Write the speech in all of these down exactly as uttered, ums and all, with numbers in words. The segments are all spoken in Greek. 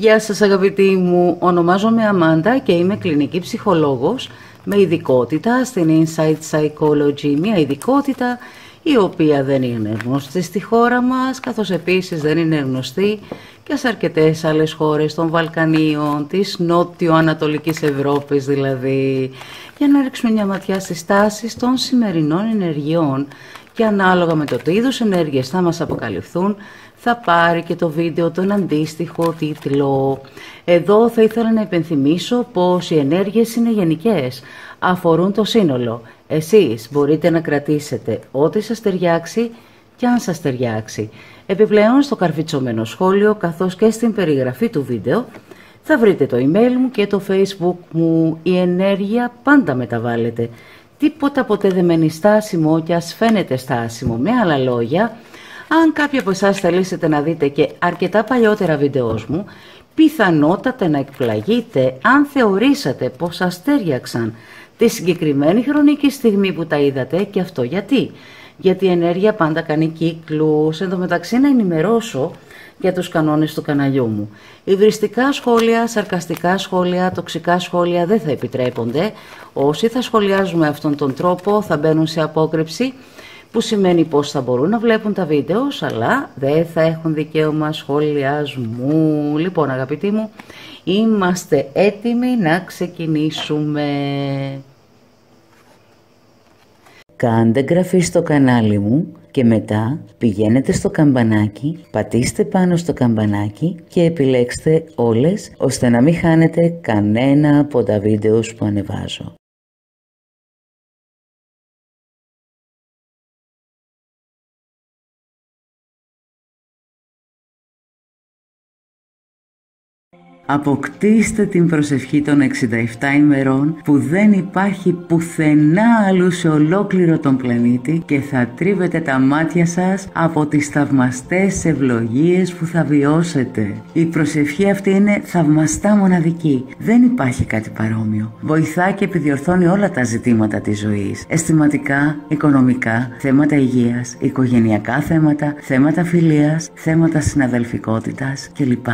Γεια σας αγαπητοί μου, ονομάζομαι Αμάντα και είμαι κλινική ψυχολόγος με ειδικότητα στην Insight Psychology, μια ειδικότητα η οποία δεν είναι γνωστή στη χώρα μας, καθώς επίσης δεν είναι γνωστή και σε αρκετές άλλες χώρες των Βαλκανίων, της Νότιο-Ανατολικής Ευρώπης δηλαδή, για να ρίξουμε μια ματιά στις τάσεις των σημερινών ενεργειών και ανάλογα με το τι είδους ενέργειες θα μας αποκαλυφθούν, θα πάρει και το βίντεο τον αντίστοιχο τίτλο. Εδώ θα ήθελα να υπενθυμίσω πως οι ενέργειες είναι γενικές, αφορούν το σύνολο. Εσείς μπορείτε να κρατήσετε ό,τι σας ταιριάξει και αν σας ταιριάξει. Επιπλέον στο καρφιτσωμένο σχόλιο καθώς και στην περιγραφή του βίντεο θα βρείτε το email μου και το facebook μου. Η ενέργεια πάντα μεταβάλλεται. Τίποτα ποτέ δεν μένει στάσιμο και ας φαίνεται στάσιμο. Με άλλα λόγια, αν κάποιοι από εσάς θελήσετε να δείτε και αρκετά παλιότερα βίντεό μου, πιθανότατα να εκπλαγείτε αν θεωρήσατε πως σας τέριαξαν τη συγκεκριμένη χρονική στιγμή που τα είδατε. Και αυτό γιατί. Γιατί η ενέργεια πάντα κάνει κύκλους. Εν τω μεταξύ να ενημερώσω για τους κανόνες του καναλιού μου. Υβριστικά σχόλια, σαρκαστικά σχόλια, τοξικά σχόλια δεν θα επιτρέπονται. Όσοι θα σχολιάζουν με αυτόν τον τρόπο θα μπαίνουν σε απόκρυψη, που σημαίνει πως θα μπορούν να βλέπουν τα βίντεο, αλλά δεν θα έχουν δικαίωμα σχολιασμού. Λοιπόν αγαπητοί μου, είμαστε έτοιμοι να ξεκινήσουμε. Κάντε εγγραφή στο κανάλι μου και μετά πηγαίνετε στο καμπανάκι, πατήστε πάνω στο καμπανάκι και επιλέξτε όλες, ώστε να μην χάνετε κανένα από τα βίντεο που ανεβάζω. Αποκτήστε την προσευχή των εξήντα επτά ημερών που δεν υπάρχει πουθενά αλλού σε ολόκληρο τον πλανήτη και θα τρίβετε τα μάτια σας από τις θαυμαστές ευλογίες που θα βιώσετε. Η προσευχή αυτή είναι θαυμαστά μοναδική. Δεν υπάρχει κάτι παρόμοιο. Βοηθά και επιδιορθώνει όλα τα ζητήματα της ζωής. Αισθηματικά, οικονομικά, θέματα υγείας, οικογενειακά θέματα, θέματα φιλίας, θέματα συναδελφικότητας κλπ.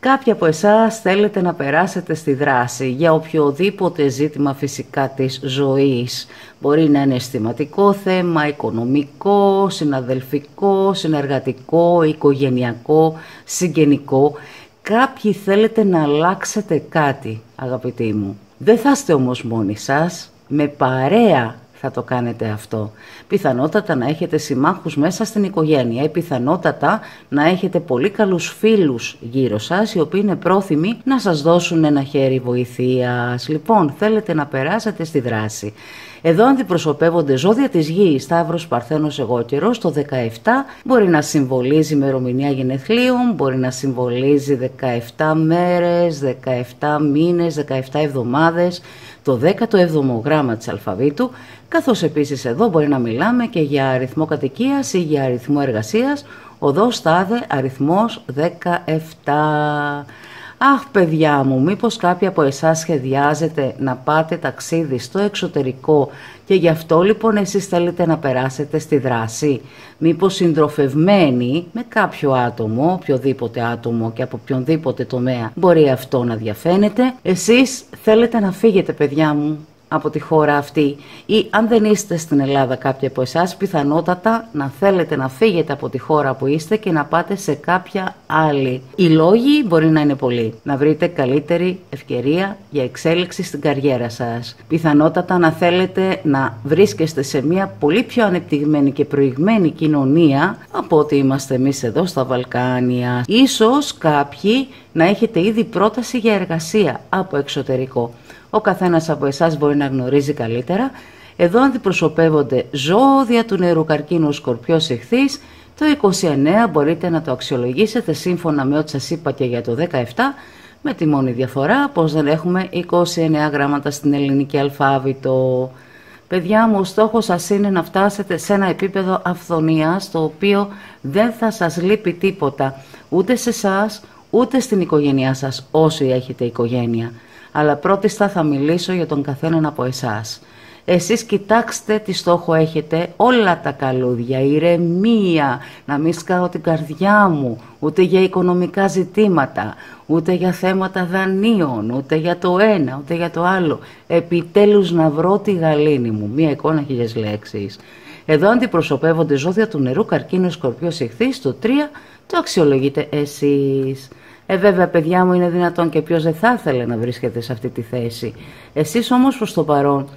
Κάποιοι από εσάς θέλετε να περάσετε στη δράση για οποιοδήποτε ζήτημα φυσικά της ζωής. Μπορεί να είναι αισθηματικό θέμα, οικονομικό, συναδελφικό, συνεργατικό, οικογενειακό, συγγενικό. Κάποιοι θέλετε να αλλάξετε κάτι, αγαπητοί μου. Δεν θα είστε όμως μόνοι σας, με παρέα θα το κάνετε αυτό. Πιθανότατα να έχετε συμμάχους μέσα στην οικογένεια, πιθανότατα να έχετε πολύ καλούς φίλους γύρω σας, οι οποίοι είναι πρόθυμοι να σας δώσουν ένα χέρι βοηθείας. Λοιπόν, θέλετε να περάσετε στη δράση. Εδώ αντιπροσωπεύονται ζώδια της γης, Σταύρος, Παρθένος, εγώ καιρός, το δεκαεπτά μπορεί να συμβολίζει ημερομηνία γενεθλίων, μπορεί να συμβολίζει δεκαεπτά μέρες, δεκαεπτά μήνες, δεκαεπτά εβδομάδες, το δέκατο έβδομο γράμμα της αλφαβήτου, καθώς επίσης εδώ μπορεί να μιλάμε και για αριθμό κατοικίας ή για αριθμό εργασίας, οδός τάδε αριθμός δεκαεπτά. Αχ παιδιά μου, μήπως κάποιοι από εσάς σχεδιάζετε να πάτε ταξίδι στο εξωτερικό και γι' αυτό λοιπόν εσείς θέλετε να περάσετε στη δράση. Μήπως συντροφευμένοι με κάποιο άτομο, οποιοδήποτε άτομο και από οποιονδήποτε τομέα μπορεί αυτό να διαφαίνεται. Εσείς θέλετε να φύγετε παιδιά μου από τη χώρα αυτή, ή αν δεν είστε στην Ελλάδα κάποιοι από εσάς, πιθανότατα να θέλετε να φύγετε από τη χώρα που είστε και να πάτε σε κάποια άλλη. Οι λόγοι μπορεί να είναι πολλοί. Να βρείτε καλύτερη ευκαιρία για εξέλιξη στην καριέρα σας. Πιθανότατα να θέλετε να βρίσκεστε σε μια πολύ πιο ανεπτυγμένη και προηγμένη κοινωνία από ό,τι είμαστε εμείς εδώ στα Βαλκάνια. Ίσως κάποιοι να έχετε ήδη πρόταση για εργασία από εξωτερικό. Ο καθένας από εσάς μπορεί να γνωρίζει καλύτερα. Εδώ αντιπροσωπεύονται ζώδια του νερού, καρκίνου, σκορπιός, ιχθύς. Το είκοσι εννέα μπορείτε να το αξιολογήσετε σύμφωνα με ό,τι σας είπα και για το δεκαεπτά, με τη μόνη διαφορά πως δεν έχουμε είκοσι εννέα γράμματα στην ελληνική αλφάβητο. Παιδιά μου, ο στόχος σας είναι να φτάσετε σε ένα επίπεδο αυθονίας, το οποίο δεν θα σας λείπει τίποτα, ούτε σε εσάς, ούτε στην οικογένειά σας, όσοι έχετε οικογένεια. Αλλά πρώτιστα θα μιλήσω για τον καθέναν από εσάς. Εσείς κοιτάξτε τι στόχο έχετε, όλα τα καλούδια, ηρεμία, να μην σκάω την καρδιά μου, ούτε για οικονομικά ζητήματα, ούτε για θέματα δανείων, ούτε για το ένα, ούτε για το άλλο. Επιτέλους να βρω τη γαλήνη μου, μία εικόνα χίλιες λέξεις. Εδώ αντιπροσωπεύονται ζώδια του νερού, καρκίνο, σκορπιός, ιχθύς, το τρία το αξιολογείτε εσείς. Ε, βέβαια, παιδιά μου, είναι δυνατόν και ποιος δεν θα ήθελε να βρίσκεται σε αυτή τη θέση. Εσείς όμως προς το παρόν,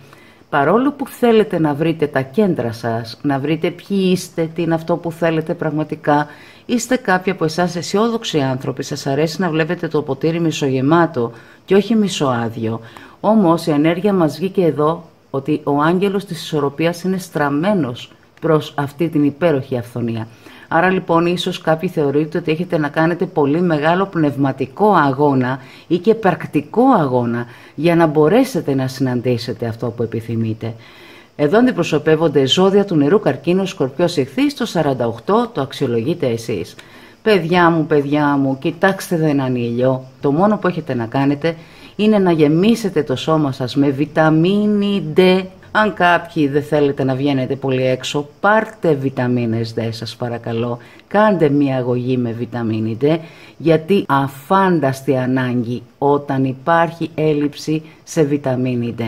παρόλο που θέλετε να βρείτε τα κέντρα σας, να βρείτε ποιοι είστε, τι είναι αυτό που θέλετε πραγματικά, είστε κάποιοι από εσάς αισιόδοξοι άνθρωποι, σας αρέσει να βλέπετε το ποτήρι μισογεμάτο και όχι μισοάδιο. Όμως η ενέργεια μας βγήκε εδώ ότι ο άγγελος της ισορροπίας είναι στραμμένος προς αυτή την υπέροχη αυθονία. Άρα λοιπόν ίσως κάποιοι θεωρείτε ότι έχετε να κάνετε πολύ μεγάλο πνευματικό αγώνα ή και πρακτικό αγώνα για να μπορέσετε να συναντήσετε αυτό που επιθυμείτε. Εδώ αντιπροσωπεύονται ζώδια του νερού, καρκίνο, σκορπιός, ιχθύς, το σαράντα οκτώ το αξιολογείτε εσείς. Παιδιά μου, παιδιά μου, κοιτάξτε εδώ έναν ήλιο. Το μόνο που έχετε να κάνετε είναι να γεμίσετε το σώμα σας με βιταμίνη D. Αν κάποιοι δεν θέλετε να βγαίνετε πολύ έξω, πάρτε βιταμίνες D σας παρακαλώ. Κάντε μία αγωγή με βιταμίνη D, γιατί αφάνταστη ανάγκη όταν υπάρχει έλλειψη σε βιταμίνη D.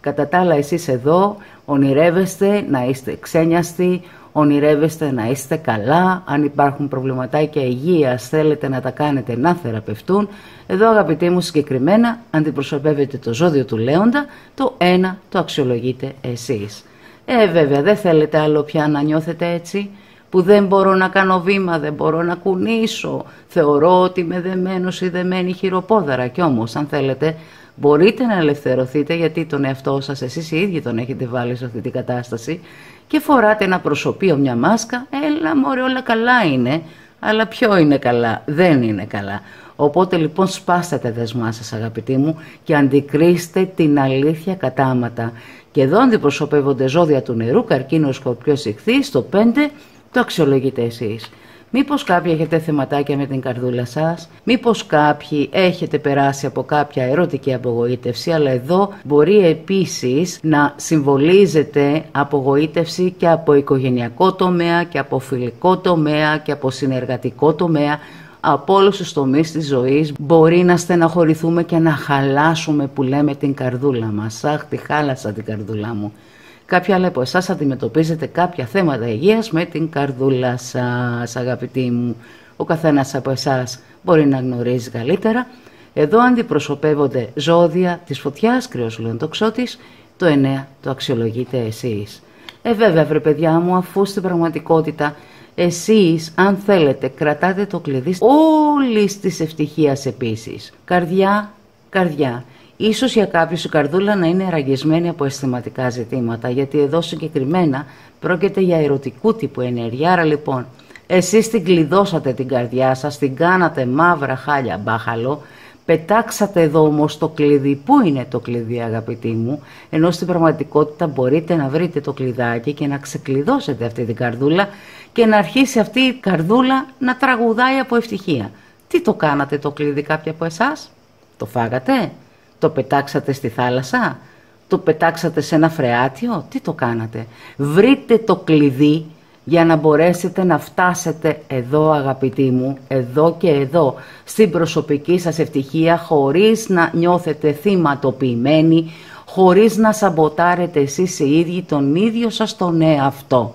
Κατά τα άλλα εσείς εδώ ονειρεύεστε να είστε ξένιαστοι, ονειρεύεστε να είστε καλά, αν υπάρχουν προβληματάκια υγείας θέλετε να τα κάνετε να θεραπευτούν. Εδώ αγαπητοί μου συγκεκριμένα αντιπροσωπεύετε το ζώδιο του Λέοντα, το ένα το αξιολογείτε εσείς. Ε βέβαια δεν θέλετε άλλο πια να νιώθετε έτσι, που δεν μπορώ να κάνω βήμα, δεν μπορώ να κουνήσω, θεωρώ ότι είμαι δεμένος ή δεμένη χειροπόδαρα. Κι όμως αν θέλετε μπορείτε να ελευθερωθείτε, γιατί τον εαυτό σας εσείς οι ίδιοι τον έχετε βάλει σε αυτή την κατάσταση και φοράτε ένα προσωπείο, μια μάσκα, έλα μωρέ όλα καλά είναι, αλλά ποιο είναι καλά, δεν είναι καλά. Οπότε λοιπόν σπάστε τα δεσμά σας αγαπητοί μου και αντικρίστε την αλήθεια κατάματα. Και εδώ αντιπροσωπεύονται ζώδια του νερού, καρκίνο, σκορπιός, ιχθύς, το πέντε το αξιολογείτε εσείς. Μήπως κάποιοι έχετε θεματάκια με την καρδούλα σας, μήπως κάποιοι έχετε περάσει από κάποια ερωτική απογοήτευση, αλλά εδώ μπορεί επίσης να συμβολίζεται απογοήτευση και από οικογενειακό τομέα και από φιλικό τομέα και από συνεργατικό τομέα, από όλους τους τομείς της ζωής μπορεί να στεναχωρηθούμε και να χαλάσουμε που λέμε την καρδούλα μας, αχ τη χάλασα την καρδούλα μου. Κάποια άλλα από εσάς αντιμετωπίζετε κάποια θέματα υγείας με την καρδούλα σας, αγαπητοί μου. Ο καθένας από εσάς μπορεί να γνωρίζει καλύτερα. Εδώ αντιπροσωπεύονται ζώδια της φωτιάς, κρυός Λεόν τοξότης, το εννέα το αξιολογείτε εσείς. Ε βέβαια βρε παιδιά μου, αφού στην πραγματικότητα εσείς αν θέλετε κρατάτε το κλειδί όλης της ευτυχίας επίσης. Καρδιά, καρδιά. Ίσως για κάποιους η καρδούλα να είναι ραγισμένη από αισθηματικά ζητήματα, γιατί εδώ συγκεκριμένα πρόκειται για ερωτικού τύπου ενέργεια. Άρα λοιπόν, εσείς την κλειδώσατε την καρδιά σας, την κάνατε μαύρα χάλια μπάχαλο, πετάξατε εδώ όμως το κλειδί. Πού είναι το κλειδί αγαπητοί μου, ενώ στην πραγματικότητα μπορείτε να βρείτε το κλειδάκι και να ξεκλειδώσετε αυτή την καρδούλα και να αρχίσει αυτή η καρδούλα να τραγουδάει από ευτυχία. Τι το κάνατε το κλειδί κάποιοι από εσάς, το φάγατε? Το πετάξατε στη θάλασσα, το πετάξατε σε ένα φρεάτιο, τι το κάνατε? Βρείτε το κλειδί για να μπορέσετε να φτάσετε εδώ αγαπητοί μου, εδώ και εδώ, στην προσωπική σας ευτυχία, χωρίς να νιώθετε θυματοποιημένοι, χωρίς να σαμποτάρετε εσείς οι ίδιοι τον ίδιο σας τον εαυτό.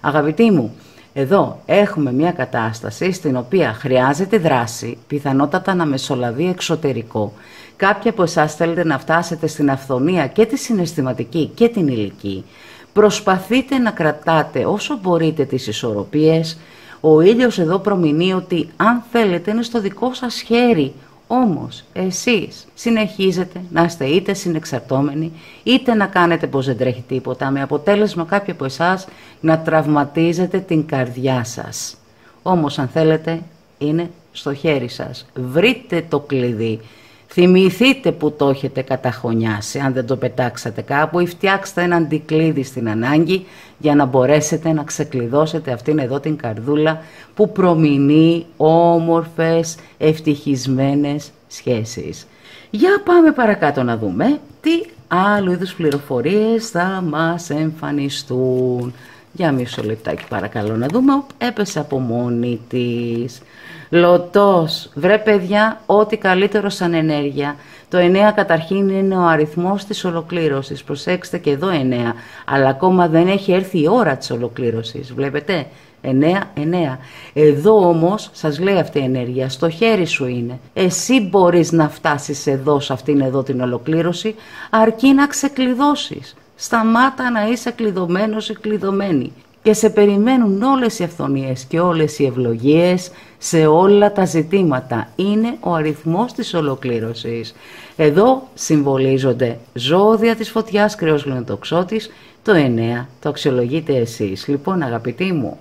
Αγαπητοί μου, εδώ έχουμε μια κατάσταση στην οποία χρειάζεται δράση, πιθανότατα να μεσολαβεί εξωτερικό. Κάποιοι από εσάς θέλετε να φτάσετε στην αυθονία και τη συναισθηματική και την ηλική. Προσπαθείτε να κρατάτε όσο μπορείτε τις ισορροπίες. Ο ήλιος εδώ προμηνεί ότι αν θέλετε είναι στο δικό σας χέρι. Όμως εσείς συνεχίζετε να είστε είτε συνεξαρτώμενοι, είτε να κάνετε πως δεν τρέχει τίποτα, με αποτέλεσμα κάποιοι από εσάς να τραυματίζετε την καρδιά σας. Όμως αν θέλετε είναι στο χέρι σας. Βρείτε το κλειδί. Θυμηθείτε που το έχετε καταχωνιάσει, αν δεν το πετάξατε κάπου, ή φτιάξτε ένα αντικλείδι στην ανάγκη για να μπορέσετε να ξεκλειδώσετε αυτήν εδώ την καρδούλα που προμηνεί όμορφες, ευτυχισμένες σχέσεις. Για πάμε παρακάτω να δούμε τι άλλου είδους πληροφορίες θα μας εμφανιστούν. Για μισό λεπτάκι παρακαλώ να δούμε. Έπεσε από μόνη της. Λωτός. Βρε παιδιά, ό,τι καλύτερο σαν ενέργεια. Το εννέα καταρχήν είναι ο αριθμός της ολοκλήρωσης. Προσέξτε και εδώ εννέα. Αλλά ακόμα δεν έχει έρθει η ώρα της ολοκλήρωσης. Βλέπετε. εννέα, εννέα. Εδώ όμως σας λέει αυτή η ενέργεια, στο χέρι σου είναι. Εσύ μπορείς να φτάσεις εδώ, σε αυτήν εδώ την ολοκλήρωση, αρκεί να ξεκλειδώσεις. Σταμάτα να είσαι κλειδωμένος ή κλειδωμένη. Και σε περιμένουν όλες οι αυθονίες και όλες οι ευλογίες σε όλα τα ζητήματα. Είναι ο αριθμός της ολοκλήρωσης. Εδώ συμβολίζονται ζώδια της φωτιάς, κρέος λιοντοξώτης, το εννέα. Το αξιολογείτε εσείς. Λοιπόν αγαπητοί μου,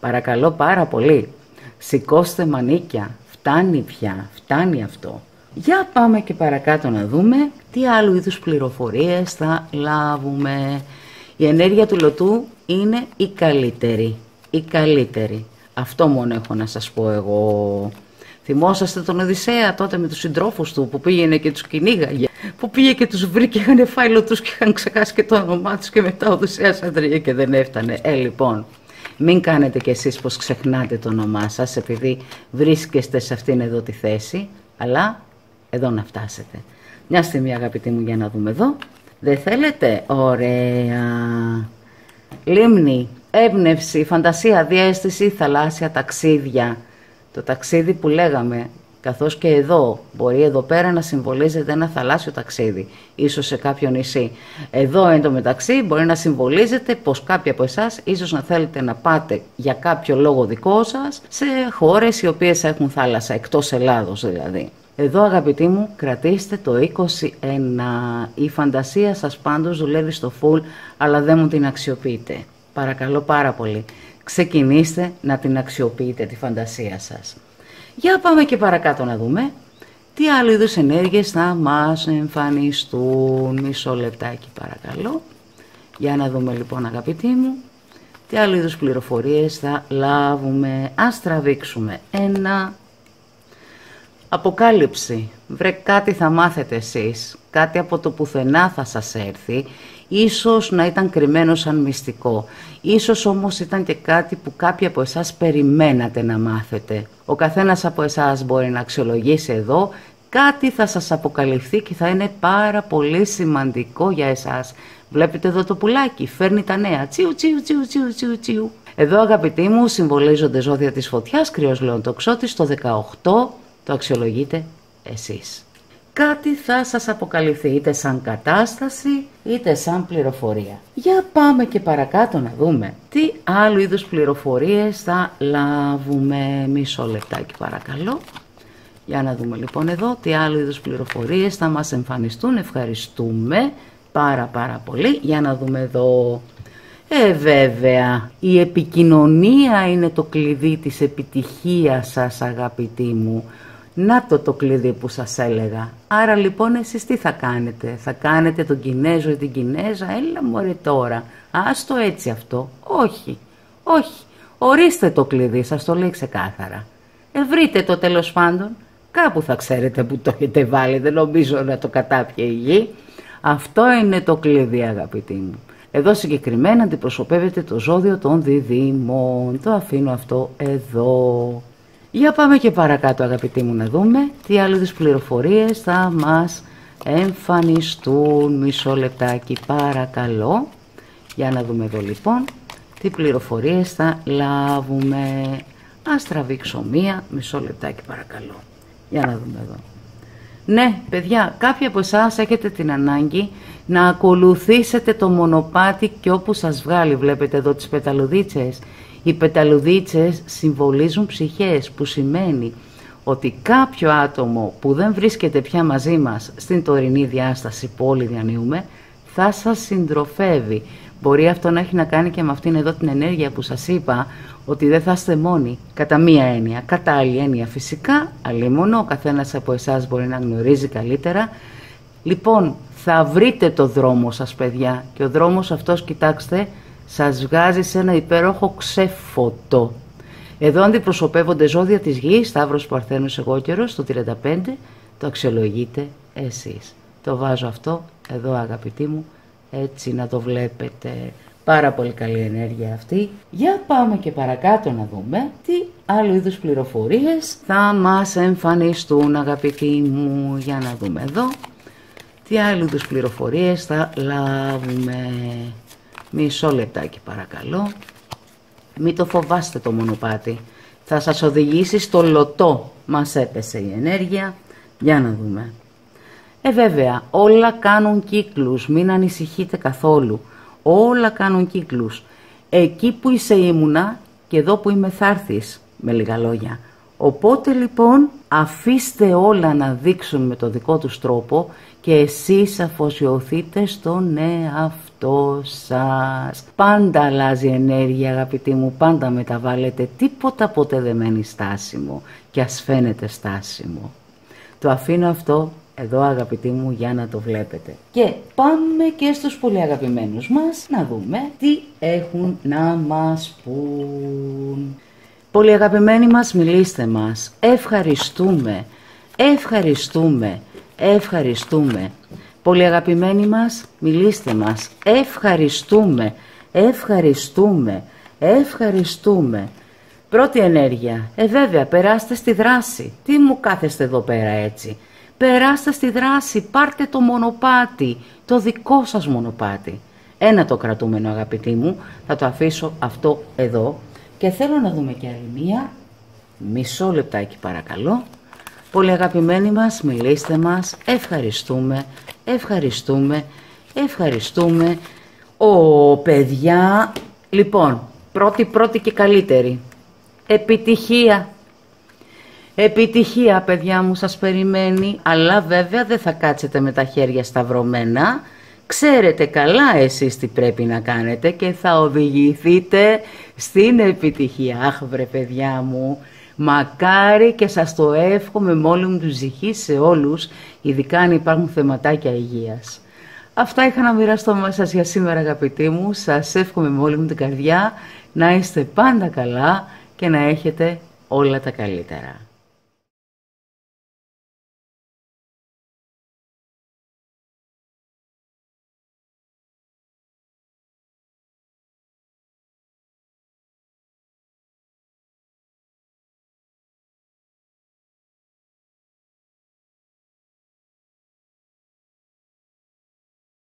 παρακαλώ πάρα πολύ, σηκώστε μανίκια, φτάνει πια, φτάνει αυτό. Για πάμε και παρακάτω να δούμε τι άλλου είδους πληροφορίες θα λάβουμε. Η ενέργεια του Λωτού είναι η καλύτερη, η καλύτερη. Αυτό μόνο έχω να σας πω εγώ. Θυμόσαστε τον Οδυσσέα τότε με τους συντρόφους του που πήγαινε και τους κυνήγαγε, που πήγε και τους βρήκε, είχαν φάει λωτούς και είχαν ξεχάσει και το όνομά τους και μετά ο Οδυσσέας άντρεγε και δεν έφτανε. Ε, λοιπόν, μην κάνετε κι εσείς πως ξεχνάτε το όνομά σας επειδή βρίσκεστε σε αυτήν εδώ τη θέση, αλλά εδώ να φτάσετε. Μια στιγμή αγαπητοί μου για να δούμε εδώ. Δεν θέλετε? Ωραία. Λίμνη, έμπνευση, φαντασία, διαίσθηση, θαλάσσια ταξίδια. Το ταξίδι που λέγαμε, καθώς και εδώ, μπορεί εδώ πέρα να συμβολίζεται ένα θαλάσσιο ταξίδι, ίσως σε κάποιο νησί. Εδώ εν τω μεταξύ μπορεί να συμβολίζεται πως κάποιοι από εσάς ίσως να θέλετε να πάτε για κάποιο λόγο δικό σας σε χώρες οι οποίες έχουν θάλασσα, εκτός Ελλάδος δηλαδή. Εδώ αγαπητοί μου κρατήστε το είκοσι ένα, η φαντασία σας πάντως δουλεύει στο full αλλά δεν μου την αξιοποιείτε. Παρακαλώ πάρα πολύ, ξεκινήστε να την αξιοποιείτε τη φαντασία σας. Για πάμε και παρακάτω να δούμε τι άλλου είδους ενέργειες θα μας εμφανιστούν. Μισό λεπτάκι παρακαλώ, για να δούμε λοιπόν αγαπητοί μου τι άλλου είδους πληροφορίες θα λάβουμε. Ας τραβήξουμε ένα... Αποκάλυψη. Βρε, κάτι θα μάθετε εσείς, κάτι από το πουθενά θα σας έρθει, ίσως να ήταν κρυμμένο σαν μυστικό, ίσως όμως ήταν και κάτι που κάποιοι από εσάς περιμένατε να μάθετε. Ο καθένας από εσάς μπορεί να αξιολογήσει εδώ, κάτι θα σας αποκαλυφθεί και θα είναι πάρα πολύ σημαντικό για εσάς. Βλέπετε εδώ το πουλάκι, φέρνει τα νέα, τσιου τσιου τσιου τσιου τσιου τσιου. Εδώ αγαπητοί μου συμβολίζονται ζώδια της φωτιάς, κρυός λεοντοξώτης, το δεκαοκτώ. Το αξιολογείτε εσείς. Κάτι θα σας αποκαλυφθεί είτε σαν κατάσταση είτε σαν πληροφορία. Για πάμε και παρακάτω να δούμε τι άλλου είδους πληροφορίες θα λάβουμε. Μισό λεπτάκι παρακαλώ. Για να δούμε λοιπόν εδώ τι άλλου είδους πληροφορίες θα μας εμφανιστούν. Ευχαριστούμε πάρα πάρα πολύ. Για να δούμε εδώ. Ε, βέβαια, η επικοινωνία είναι το κλειδί της επιτυχίας σας αγαπητοί μου. Να το το κλειδί που σας έλεγα. Άρα λοιπόν εσείς τι θα κάνετε? Θα κάνετε τον Κινέζο ή την Κινέζα? Έλα μωρέ τώρα. Άστο έτσι αυτό. Όχι. Όχι. Ορίστε το κλειδί. Σας το λέει ξεκάθαρα. Ε, βρείτε το τέλος πάντων. Κάπου θα ξέρετε που το έχετε βάλει. Δεν νομίζω να το κατάπιε η γη. Αυτό είναι το κλειδί αγαπητοί μου. Εδώ συγκεκριμένα αντιπροσωπεύεται το ζώδιο των διδήμων. Το αφήνω αυτό εδώ. Για πάμε και παρακάτω αγαπητοί μου να δούμε τι άλλο τις πληροφορίες θα μας εμφανιστούν. Μισό λεπτάκι παρακαλώ. Για να δούμε εδώ λοιπόν τι πληροφορίες θα λάβουμε. Ας τραβήξω μία. Μισό λεπτάκι παρακαλώ. Για να δούμε εδώ. Ναι παιδιά, κάποιοι από εσάς έχετε την ανάγκη να ακολουθήσετε το μονοπάτι και όπου σας βγάλει. Βλέπετε εδώ τις πεταλουδίτσες. Οι πεταλουδίτσες συμβολίζουν ψυχές, που σημαίνει ότι κάποιο άτομο που δεν βρίσκεται πια μαζί μας στην τωρινή διάσταση που όλοι διανύουμε, θα σας συντροφεύει. Μπορεί αυτό να έχει να κάνει και με αυτήν εδώ την ενέργεια που σας είπα, ότι δεν θα είστε μόνοι, κατά μία έννοια. Κατά άλλη έννοια φυσικά, αλλήμονο, ο καθένας από εσάς μπορεί να γνωρίζει καλύτερα. Λοιπόν, θα βρείτε το δρόμο σας παιδιά και ο δρόμος αυτός, κοιτάξτε, σας βγάζει σε ένα υπέροχο ξεφωτό. Εδώ αντιπροσωπεύονται ζώδια της γης, Σταύρος, Παρθένος, εγώ καιρός, το τριάντα πέντε, το αξιολογείτε εσείς. το βάζω αυτό εδώ αγαπητοί μου, έτσι να το βλέπετε. Πάρα πολύ καλή ενέργεια αυτή. Για πάμε και παρακάτω να δούμε τι άλλου είδους πληροφορίες θα μας εμφανιστούν αγαπητοί μου. Για να δούμε εδώ τι άλλου είδους πληροφορίες θα λάβουμε. Μισό λεπτάκι παρακαλώ. Μην το φοβάστε το μονοπάτι. Θα σας οδηγήσει στο λωτό. Μας έπεσε η ενέργεια. Για να δούμε. Ε βέβαια όλα κάνουν κύκλους. Μην ανησυχείτε καθόλου. Όλα κάνουν κύκλους. Εκεί που είσαι ήμουνα και εδώ που είμαι θα έρθεις, με λίγα λόγια. Οπότε λοιπόν αφήστε όλα να δείξουν με το δικό τους τρόπο και εσείς αφοσιωθείτε στον εαυτό σας. Πάντα αλλάζει η ενέργεια αγαπητοί μου, πάντα μεταβάλλεται, τίποτα ποτέ δεν μένει στάσιμο και ας φαίνεται στάσιμο. Το αφήνω αυτό εδώ αγαπητοί μου για να το βλέπετε. Και πάμε και στους πολύ αγαπημένους μας να δούμε τι έχουν να μας πούν. Πολύ αγαπημένοι μας, μιλήστε μας. Ευχαριστούμε, ευχαριστούμε, ευχαριστούμε. Πολύ αγαπημένοι μας, μιλήστε μας. Ευχαριστούμε, ευχαριστούμε, ευχαριστούμε. Πρώτη ενέργεια. Ε βέβαια περάστε στη δράση. Τι μου κάθεστε εδώ πέρα έτσι. Περάστε στη δράση, πάρτε το μονοπάτι, το δικό σας μονοπάτι. Ένα το κρατούμενο αγαπητοί μου, θα το αφήσω αυτό εδώ. Και θέλω να δούμε και άλλη μία, μισό λεπτάκι παρακαλώ. Πολύ αγαπημένοι μας, μιλήστε μας, ευχαριστούμε, ευχαριστούμε, ευχαριστούμε. Ω παιδιά, λοιπόν, πρώτη πρώτη και καλύτερη, επιτυχία. Επιτυχία παιδιά μου σας περιμένει, αλλά βέβαια δεν θα κάτσετε με τα χέρια σταυρωμένα. Ξέρετε καλά εσείς τι πρέπει να κάνετε και θα οδηγηθείτε στην επιτυχία. Αχ βρε παιδιά μου, μακάρι και σας το εύχομαι με όλη μου την ψυχή σε όλους, ειδικά αν υπάρχουν θεματάκια υγείας. Αυτά είχα να μοιραστώ μαζί σας για σήμερα αγαπητοί μου, σας εύχομαι με όλη μου την καρδιά να είστε πάντα καλά και να έχετε όλα τα καλύτερα.